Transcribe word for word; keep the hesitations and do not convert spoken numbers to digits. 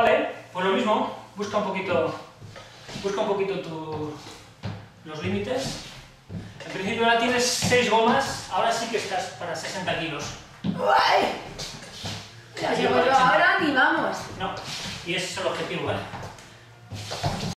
Vale, pues lo mismo, busca un poquito, busca un poquito tu, los límites. En principio ahora tienes seis gomas, ahora sí que estás para sesenta kilos. ¡Guay! Pero ahora ni vamos. No, y ese es el objetivo, ¿vale?